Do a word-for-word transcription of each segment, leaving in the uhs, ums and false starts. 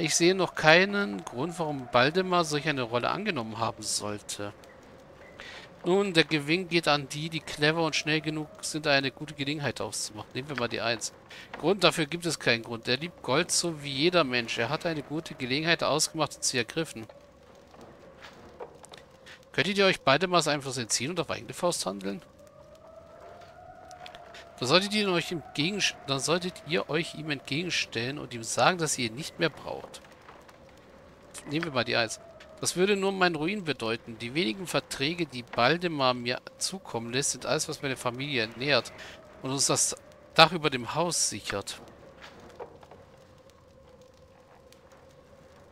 Ich sehe noch keinen Grund, warum Baldemar solch eine Rolle angenommen haben sollte. Nun, der Gewinn geht an die, die clever und schnell genug sind, eine gute Gelegenheit auszumachen. Nehmen wir mal die eins. Grund dafür gibt es keinen Grund. Er liebt Gold so wie jeder Mensch. Er hat eine gute Gelegenheit ausgemacht und sie ergriffen. Könntet ihr euch beide mal einfach entziehen und auf eigene Faust handeln? Dann solltet ihr euch, entgegen, dann solltet ihr euch ihm entgegenstellen und ihm sagen, dass ihr ihn nicht mehr braucht. Nehmen wir mal die eins. Das würde nur meinen Ruin bedeuten. Die wenigen Verträge, die Baldemar mir zukommen lässt, sind alles, was meine Familie ernährt und uns das Dach über dem Haus sichert.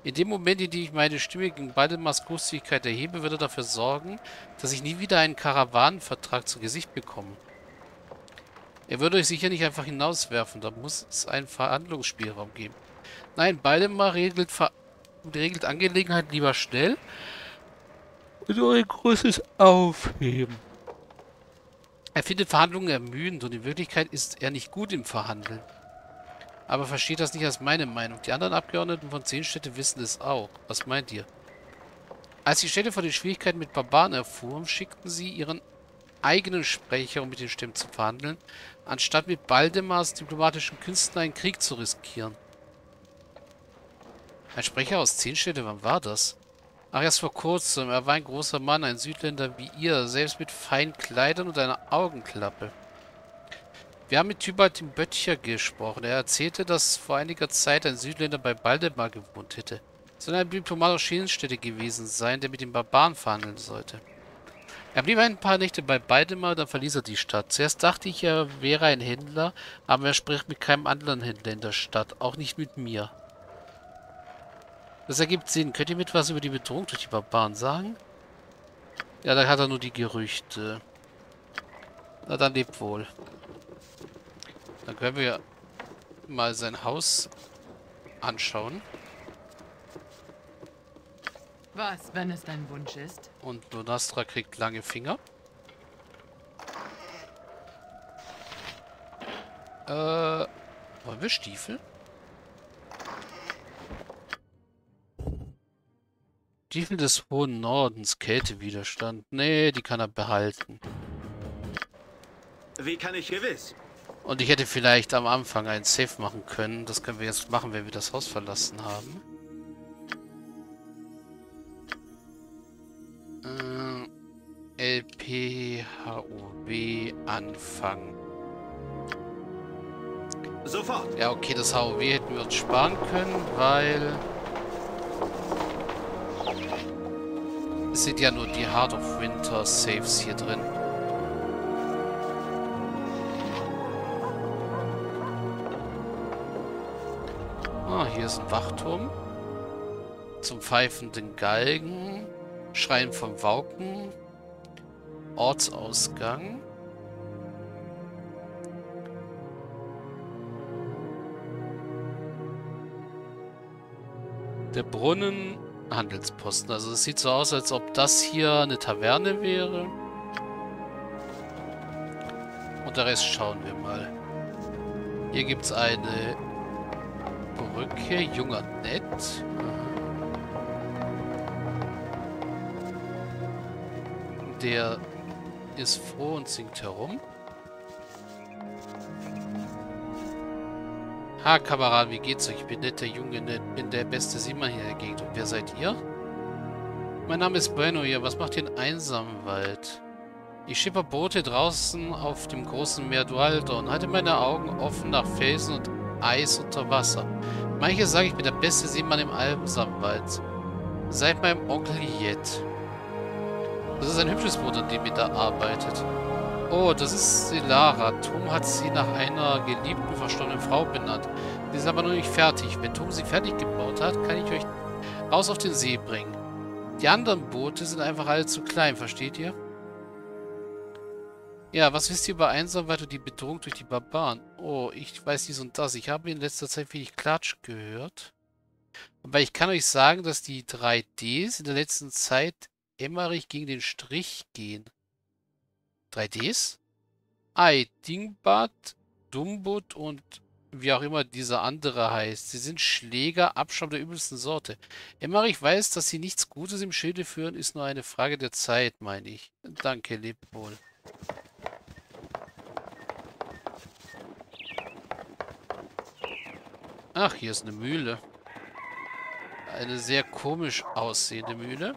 In dem Moment, in dem ich meine Stimme gegen Baldemars Großzügigkeit erhebe, würde dafür sorgen, dass ich nie wieder einen Karawanenvertrag zu Gesicht bekomme. Er würde euch sicher nicht einfach hinauswerfen, da muss es einen Verhandlungsspielraum geben. Nein, Baldemar regelt Ver regelt Angelegenheiten lieber schnell und ohne großes Aufheben. Er findet Verhandlungen ermüdend und in Wirklichkeit ist er nicht gut im Verhandeln. Aber versteht das nicht als meine Meinung. Die anderen Abgeordneten von Zehnstädte wissen es auch. Was meint ihr? Als die Städte von den Schwierigkeiten mit Barbaren erfuhren, schickten sie ihren eigenen Sprecher, um mit den Stämmen zu verhandeln, anstatt mit Baldemars diplomatischen Künsten einen Krieg zu riskieren. Ein Sprecher aus Zehnstädte, wann war das? Ach, erst vor kurzem. Er war ein großer Mann, ein Südländer wie ihr, selbst mit feinen Kleidern und einer Augenklappe. Wir haben mit Tybalt dem Böttcher gesprochen. Er erzählte, dass vor einiger Zeit ein Südländer bei Baldemar gewohnt hätte. Es soll ein Diplomat aus Zehnstädte gewesen sein, der mit den Barbaren verhandeln sollte. Er blieb ein paar Nächte bei Baldemar, dann verließ er die Stadt. Zuerst dachte ich, er wäre ein Händler, aber er spricht mit keinem anderen Händler in der Stadt, auch nicht mit mir. Das ergibt Sinn. Könnt ihr mir etwas über die Bedrohung durch die Barbaren sagen? Ja, da hat er nur die Gerüchte. Na, dann lebt wohl. Dann können wir mal sein Haus anschauen. Was, wenn es dein Wunsch ist? Und Lunastra kriegt lange Finger. Äh, wollen wir Stiefel? Stiefel des hohen Nordens, Kältewiderstand. Nee, die kann er behalten. Wie kann ich gewiss? Und ich hätte vielleicht am Anfang einen Safe machen können. Das können wir jetzt machen, wenn wir das Haus verlassen haben. Äh, L P H O W anfangen. Sofort. Ja, okay, das H O W hätten wir uns sparen können, weil... Es sind ja nur die Heart of Winter Saves hier drin. Ah, hier ist ein Wachturm. Zum pfeifenden Galgen. Schrein vom Wauken. Ortsausgang. Der Brunnen. Handelsposten. Also es sieht so aus, als ob das hier eine Taverne wäre. Und der Rest schauen wir mal. Hier gibt es eine Brücke. Junger Nett. Der ist froh und singt herum. Ha, Kamerad, wie geht's euch? Ich bin nicht der Junge, nicht, bin der beste Seemann hier in der Gegend. Und wer seid ihr? Mein Name ist Breno hier. Was macht ihr in Einsamwald? Ich schipper Boote draußen auf dem großen Meer Dualdon und halte meine Augen offen nach Felsen und Eis unter Wasser. Manche sagen, ich bin der beste Seemann im Einsamwald. Seit meinem Onkel Jet. Das ist ein hübsches Boot, an dem ihr da arbeitet. Oh, das ist Elara. Tom hat sie nach einer geliebten, verstorbenen Frau benannt. Sie ist aber noch nicht fertig. Wenn Tom sie fertig gebaut hat, kann ich euch raus auf den See bringen. Die anderen Boote sind einfach alle zu klein, versteht ihr? Ja, was wisst ihr über Einsamwald und die Bedrohung durch die Barbaren? Oh, ich weiß dies und das. Ich habe in letzter Zeit wenig Klatsch gehört. Aber ich kann euch sagen, dass die drei Ds in der letzten Zeit Emmerich gegen den Strich gehen. drei Ds? Ei, Dingbart, Dumbut und wie auch immer dieser andere heißt. Sie sind Schläger, Abschaum der übelsten Sorte. Emmerich weiß, dass sie nichts Gutes im Schilde führen, ist nur eine Frage der Zeit, meine ich. Danke, lebt wohl. Ach, hier ist eine Mühle. Eine sehr komisch aussehende Mühle.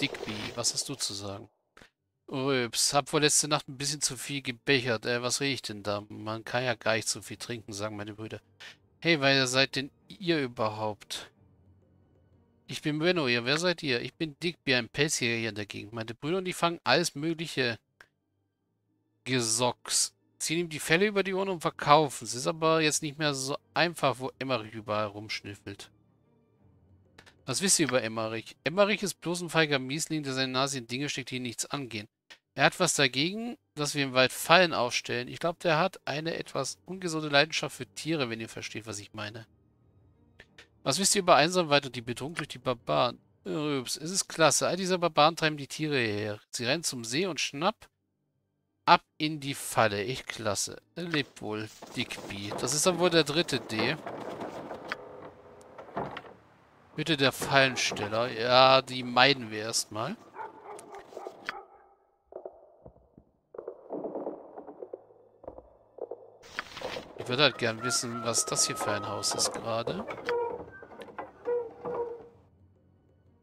Dickby, was hast du zu sagen? Ups, hab wohl letzte Nacht ein bisschen zu viel gebechert. Äh, was rieche ich denn da? Man kann ja gar nicht so viel trinken, sagen meine Brüder. Hey, wer seid denn ihr überhaupt? Ich bin Breno, ihr. Wer seid ihr? Ich bin Dickby, ein Pelzjäger hier in der Gegend. Meine Brüder und die fangen alles mögliche Gesocks. Ziehen ihm die Felle über die Ohren und verkaufen. Es ist aber jetzt nicht mehr so einfach, wo Emmerich überall rumschnüffelt. Was wisst ihr über Emmerich? Emmerich ist bloß ein feiger Miesling, der seine Nase in Dinge steckt, die ihn nichts angehen. Er hat was dagegen, dass wir im Wald Fallen aufstellen. Ich glaube, der hat eine etwas ungesunde Leidenschaft für Tiere, wenn ihr versteht, was ich meine. Was wisst ihr über Einsamwald und die Bedrohung durch die Barbaren? Rübs, es ist klasse. All diese Barbaren treiben die Tiere her. Sie rennen zum See und schnapp ab in die Falle. Echt klasse. Lebt wohl, Dickby. Das ist dann wohl der dritte D. Bitte der Fallensteller. Ja, die meiden wir erstmal. Ich würde halt gern wissen, was das hier für ein Haus ist gerade.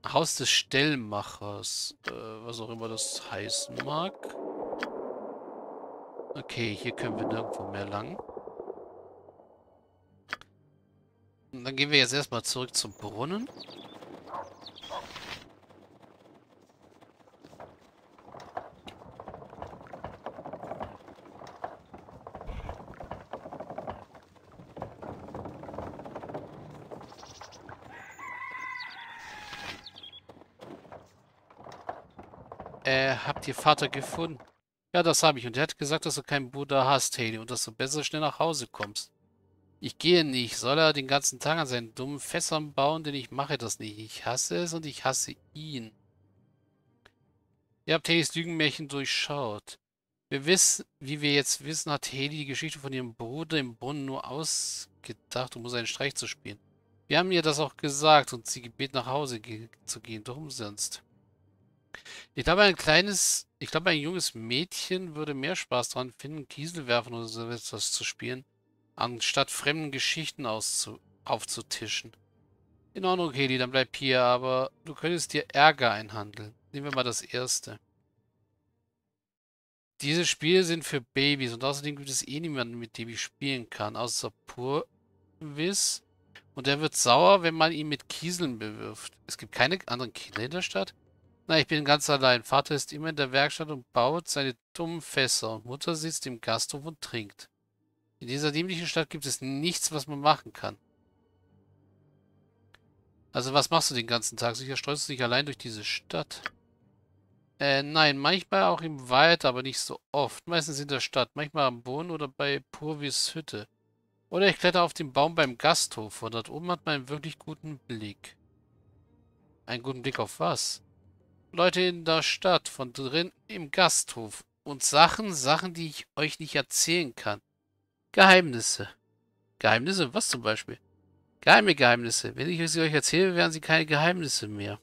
Haus des Stellmachers. Äh, was auch immer das heißen mag. Okay, hier können wir nirgendwo mehr lang. Und dann gehen wir jetzt erstmal zurück zum Brunnen. Äh, habt ihr Vater gefunden? Ja, das habe ich. Und er hat gesagt, dass du keinen Bruder hast, Hailey, und dass du besser schnell nach Hause kommst. Ich gehe nicht. Soll er den ganzen Tag an seinen dummen Fässern bauen? Denn ich mache das nicht. Ich hasse es und ich hasse ihn. Ihr habt Haileys Lügenmärchen durchschaut. Wir wissen, wie wir jetzt wissen, hat Hailey die Geschichte von ihrem Bruder im Brunnen nur ausgedacht, um seinen Streich zu spielen. Wir haben ihr das auch gesagt und sie gebeten, nach Hause ge zu gehen. Darum sonst. Ich glaube, ein kleines, ich glaube, ein junges Mädchen würde mehr Spaß dran finden, Kiesel werfen oder so etwas zu spielen, anstatt fremden Geschichten auszu aufzutischen. In Ordnung, Hailey, dann bleib hier, aber du könntest dir Ärger einhandeln. Nehmen wir mal das erste. Diese Spiele sind für Babys und außerdem gibt es eh niemanden, mit dem ich spielen kann, außer Purvis. Und er wird sauer, wenn man ihn mit Kieseln bewirft. Es gibt keine anderen Kinder in der Stadt? Na, ich bin ganz allein. Vater ist immer in der Werkstatt und baut seine dummen Fässer. Und Mutter sitzt im Gasthof und trinkt. In dieser dämlichen Stadt gibt es nichts, was man machen kann. Also was machst du den ganzen Tag? Sicher streust du dich allein durch diese Stadt. Äh, nein, manchmal auch im Wald, aber nicht so oft. Meistens in der Stadt, manchmal am Boden oder bei Purvis Hütte. Oder ich kletter auf den Baum beim Gasthof und dort oben hat man einen wirklich guten Blick. Einen guten Blick auf was? Leute in der Stadt, von drin im Gasthof. Und Sachen, Sachen, die ich euch nicht erzählen kann. Geheimnisse. Geheimnisse? Was zum Beispiel? Geheime Geheimnisse. Wenn ich sie euch erzähle, wären sie keine Geheimnisse mehr.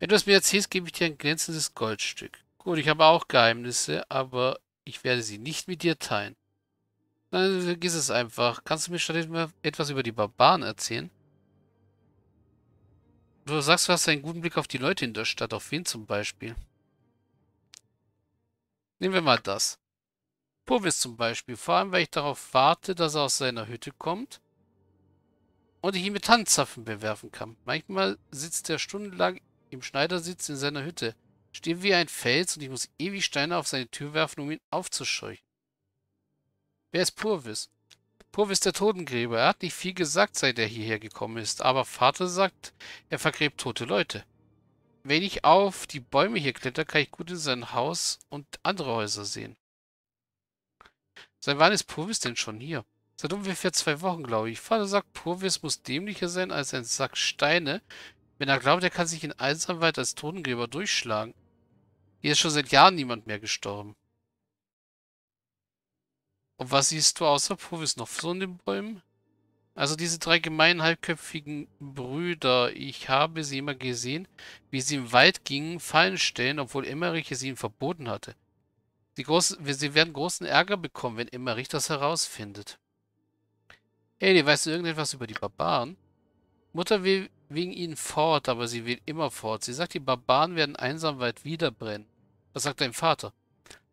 Wenn du es mir erzählst, gebe ich dir ein glänzendes Goldstück. Gut, ich habe auch Geheimnisse, aber ich werde sie nicht mit dir teilen. Dann vergiss es einfach. Kannst du mir stattdessen mal etwas über die Barbaren erzählen? Du sagst, du hast einen guten Blick auf die Leute in der Stadt. Auf wen zum Beispiel? Nehmen wir mal das. Purvis zum Beispiel. Vor allem, weil ich darauf warte, dass er aus seiner Hütte kommt und ich ihn mit Handzapfen bewerfen kann. Manchmal sitzt er stundenlang im Schneidersitz in seiner Hütte, steht wie ein Fels und ich muss ewig Steine auf seine Tür werfen, um ihn aufzuscheuchen. Wer ist Purvis? Purvis der Totengräber. Er hat nicht viel gesagt, seit er hierher gekommen ist, aber Vater sagt, er vergräbt tote Leute. Wenn ich auf die Bäume hier kletter, kann ich gut in sein Haus und andere Häuser sehen. Seit wann ist Purvis denn schon hier? Seit ungefähr zwei Wochen, glaube ich. Vater sagt, Purvis muss dämlicher sein als ein Sack Steine, wenn er glaubt, er kann sich in Einsamwald als Totengräber durchschlagen. Hier ist schon seit Jahren niemand mehr gestorben. Und was siehst du außer Purvis noch so in den Bäumen? Also diese drei gemeinen, halbköpfigen Brüder. Ich habe sie immer gesehen, wie sie im Wald gingen, Fallen stellen, obwohl Emmerich es ihnen verboten hatte. Sie, groß, sie werden großen Ärger bekommen, wenn Emmerich das herausfindet. Hailey, weißt du irgendetwas über die Barbaren? Mutter will wegen ihnen fort, aber sie will immer fort. Sie sagt, die Barbaren werden Einsamwald wiederbrennen. Was sagt dein Vater?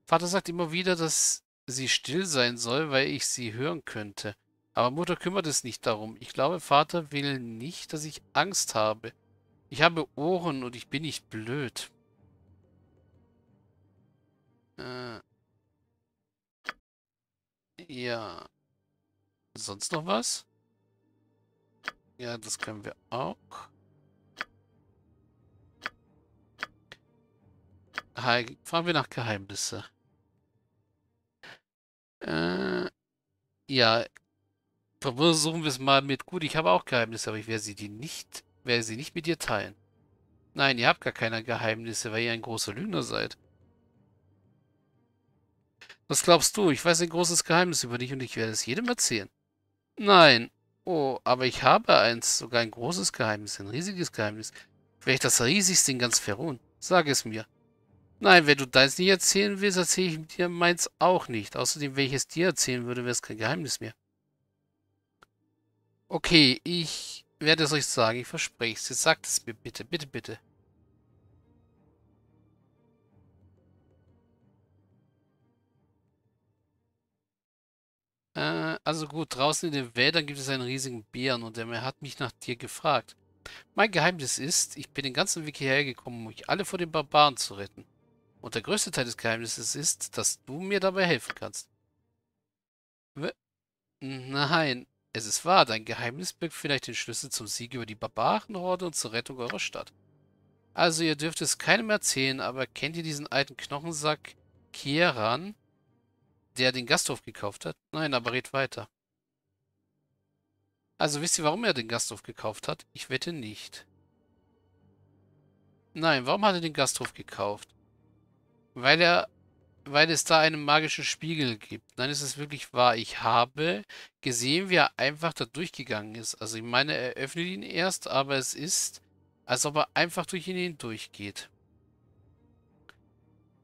Vater sagt immer wieder, dass sie still sein soll, weil ich sie hören könnte. Aber Mutter kümmert es nicht darum. Ich glaube, Vater will nicht, dass ich Angst habe. Ich habe Ohren und ich bin nicht blöd. Äh. Ja. Sonst noch was? Ja, das können wir auch. Hi, fragen wir nach Geheimnisse. Äh. Ja. Versuchen wir es mal mit. Gut, ich habe auch Geheimnisse, aber ich werde sie die nicht, werde sie nicht mit dir teilen. Nein, ihr habt gar keine Geheimnisse, weil ihr ein großer Lügner seid. Was glaubst du? Ich weiß ein großes Geheimnis über dich und ich werde es jedem erzählen. Nein. Oh, aber ich habe eins, sogar ein großes Geheimnis, ein riesiges Geheimnis. Vielleicht das riesigste in ganz Ferun. Sag es mir. Nein, wenn du deins nicht erzählen willst, erzähle ich dir meins auch nicht. Außerdem, wenn ich es dir erzählen würde, wäre es kein Geheimnis mehr. Okay, ich werde es euch sagen, ich verspreche es. Jetzt sagt es mir bitte, bitte, bitte. Äh, also gut, draußen in den Wäldern gibt es einen riesigen Bären und er hat mich nach dir gefragt. Mein Geheimnis ist, ich bin den ganzen Weg hierher gekommen, um euch alle vor den Barbaren zu retten. Und der größte Teil des Geheimnisses ist, dass du mir dabei helfen kannst. W- Nein. Es ist wahr, dein Geheimnis birgt vielleicht den Schlüssel zum Sieg über die Barbarenhorde und zur Rettung eurer Stadt. Also ihr dürft es keinem erzählen, aber kennt ihr diesen alten Knochensack Kierian, der den Gasthof gekauft hat? Nein, aber red weiter. Also wisst ihr, warum er den Gasthof gekauft hat? Ich wette nicht. Nein, warum hat er den Gasthof gekauft? Weil er... Weil es da einen magischen Spiegel gibt. Nein, es ist wirklich wahr. Ich habe gesehen, wie er einfach da durchgegangen ist. Also ich meine, er öffnet ihn erst, aber es ist, als ob er einfach durch ihn hindurchgeht.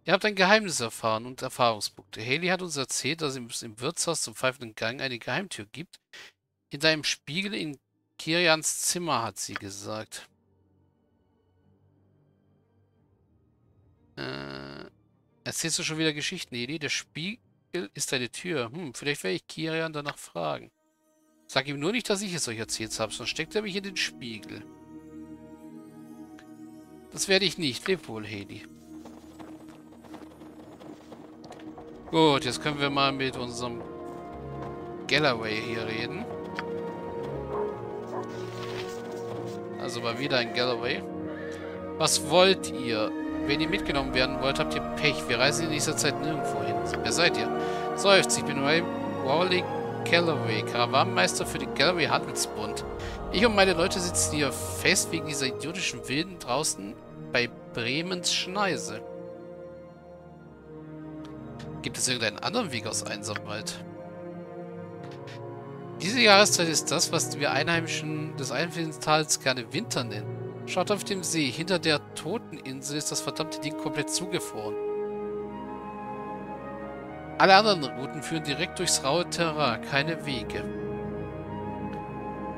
Ihr habt ein Geheimnis erfahren und Erfahrungspunkte. Hailey hat uns erzählt, dass es im Wirtshaus zum pfeifenden Gang eine Geheimtür gibt. Hinter einem Spiegel in Kierians Zimmer, hat sie gesagt. Äh... Erzählst du schon wieder Geschichten, Hailey? Der Spiegel ist eine Tür. Hm, vielleicht werde ich Kierian danach fragen. Sag ihm nur nicht, dass ich es euch erzählt habe, sonst steckt er mich in den Spiegel. Das werde ich nicht. Leb wohl, Hailey. Gut, jetzt können wir mal mit unserem Galloway hier reden. Also mal wieder ein Galloway. Was wollt ihr? Wenn ihr mitgenommen werden wollt, habt ihr Pech. Wir reisen in nächster Zeit nirgendwo hin. Wer seid ihr? Seufzt, ich bin Wally Galloway, Karawanenmeister für den Galloway Handelsbund. Ich und meine Leute sitzen hier fest wegen dieser idiotischen Wilden draußen bei Bremens Schneise. Gibt es irgendeinen anderen Weg aus Einsamwald? Diese Jahreszeit ist das, was wir Einheimischen des Eiswindtals gerne Winter nennen. Schaut auf dem See. Hinter der Toteninsel ist das verdammte Ding komplett zugefroren. Alle anderen Routen führen direkt durchs raue Terrain. Keine Wege.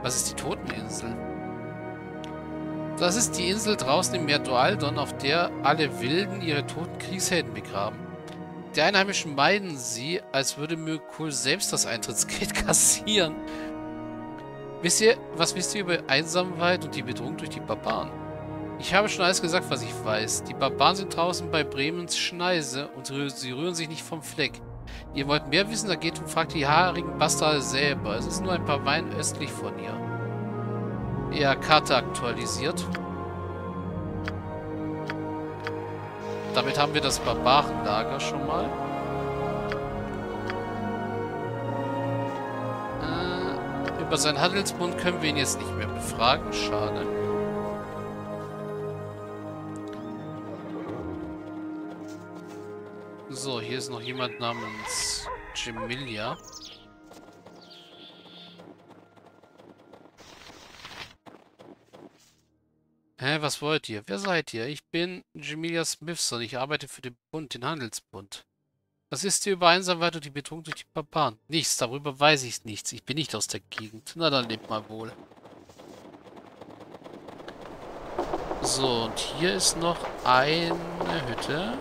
Was ist die Toteninsel? Das ist die Insel draußen im Meer Dualdon, auf der alle Wilden ihre toten Kriegshelden begraben. Die Einheimischen meiden sie, als würde Mirkul selbst das Eintrittsgeld kassieren. Wisst ihr, was wisst ihr über Einsamwald und die Bedrohung durch die Barbaren? Ich habe schon alles gesagt, was ich weiß. Die Barbaren sind draußen bei Bremens Schneise und sie rühren sich nicht vom Fleck. Ihr wollt mehr wissen, dann geht und fragt die haarigen Bastarde selber. Es ist nur ein paar Meilen östlich von ihr. Ja, Karte aktualisiert. Damit haben wir das Barbarenlager schon mal. Über seinen Handelsbund können wir ihn jetzt nicht mehr befragen. Schade. So, hier ist noch jemand namens Jemeliah. Hä, was wollt ihr? Wer seid ihr? Ich bin Jemeliah Smithson. Ich arbeite für den Bund, den Handelsbund. Was ist hier über Einsamwald und die Bedrohung durch die Barbaren? Nichts, darüber weiß ich nichts. Ich bin nicht aus der Gegend. Na, dann lebt mal wohl. So, und hier ist noch eine Hütte.